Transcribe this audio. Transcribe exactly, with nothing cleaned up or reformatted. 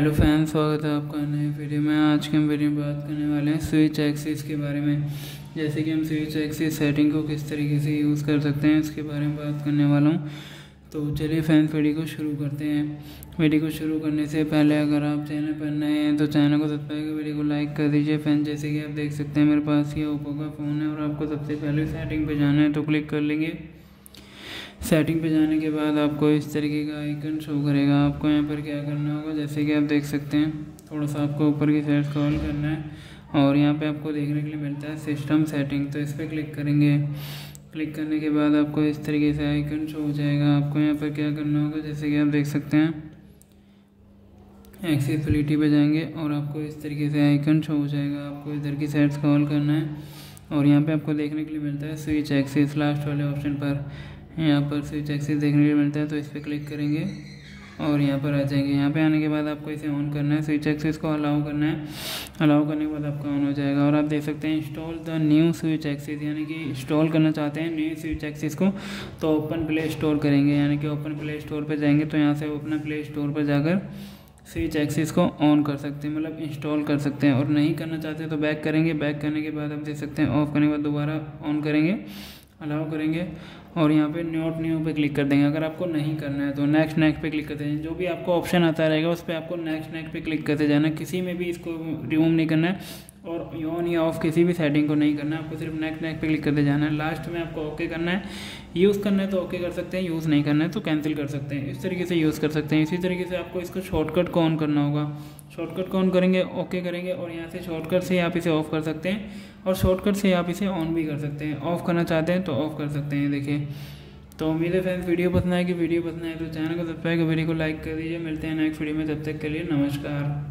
Hello fan, स्वागत है आपका नए वीडियो में। आज के हम वीडियो में बात करने वाले हैं स्विच एक्सेस के बारे में, जैसे कि हम स्विच एक्सेस सेटिंग को किस तरीके से यूज़ कर सकते हैं इसके बारे में बात करने वाला हूं। तो चलिए फैन, वीडियो को शुरू करते हैं। वीडियो को शुरू करने से पहले अगर आप चैनल पर नए हैं तो चैनल को सब्सक्राइब कर वीडियो को लाइक कर दीजिए। फैन, जैसे कि आप देख सकते हैं मेरे पास ये ओप्पो का फ़ोन है और आपको सबसे पहले सेटिंग पर जाना है तो क्लिक कर लेंगे। सेटिंग पे जाने के बाद आपको इस तरीके का आइकन शो करेगा। आपको यहाँ पर क्या करना होगा, जैसे कि आप देख सकते हैं, थोड़ा सा आपको ऊपर की साइड स्क्रॉल करना है और यहाँ पे आपको देखने के लिए मिलता है सिस्टम सेटिंग, तो इस पर क्लिक करेंगे। क्लिक करने के बाद आपको इस तरीके से आइकन शो हो जाएगा। आपको यहाँ पर क्या करना होगा, जैसे कि आप देख सकते हैं एक्सेसिबिलिटी पर जाएंगे और आपको इस तरीके से आइकन शो हो जाएगा। आपको इधर की साइड स्क्रॉल करना है और यहाँ पर आपको देखने के लिए मिलता है स्विच एक्सेस, लास्ट वाले ऑप्शन पर यहाँ पर स्विच एक्सेस देखने को मिलता है, तो इस पर क्लिक करेंगे और यहाँ पर आ जाएंगे। यहाँ पे आने के बाद आपको इसे ऑन करना है, स्विच एक्सेस को अलाउ करना है। अलाउ करने के बाद आपका ऑन हो जाएगा और आप देख सकते हैं install the new switch access, यानी कि इंस्टॉल करना चाहते हैं न्यू स्विच एक्सेस को तो ओपन प्ले स्टोर करेंगे, यानी कि ओपन प्ले स्टोर पर जाएंगे। तो यहाँ से ओपन प्ले स्टोर पर जाकर स्विच एक्सेस को ऑन कर सकते हैं, मतलब इंस्टॉल कर सकते हैं। और नहीं करना चाहते तो बैक करेंगे। बैक करने के बाद आप देख सकते हैं ऑफ करने के बाद दोबारा ऑन करेंगे, अलाउ करेंगे और यहाँ पे नॉट न्यू पे क्लिक कर देंगे। अगर आपको नहीं करना है तो नेक्स्ट नेक्स्ट पे क्लिक करते हैं, जो भी आपको ऑप्शन आता रहेगा उस पर आपको नेक्स्ट नेक्स्ट पे क्लिक करते जाना। किसी में भी इसको रिमूव नहीं करना है और ऑन या ऑफ किसी भी सेटिंग को नहीं करना है, आपको सिर्फ नेक्स्ट नेक्स्ट पे क्लिक करते जाना है। लास्ट में आपको ओके करना है। यूज़ करना है तो ओके कर सकते हैं, यूज़ नहीं करना है तो कैंसिल कर सकते हैं। इस तरीके से यूज़ कर सकते हैं। इसी तरीके से आपको इसको शॉर्टकट को ऑन करना होगा। शॉर्टकट को ऑन करेंगे, ओके करेंगे और यहाँ से शॉर्टकट से आप इसे ऑफ़ कर सकते हैं और शॉर्टकट से आप इसे ऑन भी कर सकते हैं। ऑफ़ करना चाहते हैं तो ऑफ़ कर सकते हैं। देखिए, तो उम्मीद है फ्रेंड्स वीडियो पसंद आएगी। वीडियो पसंद आए तो चैनल को सब्सक्राइब कर वीडियो को लाइक कर दीजिए। मिलते हैं नेक्स्ट वीडियो में, तब तक के लिए नमस्कार।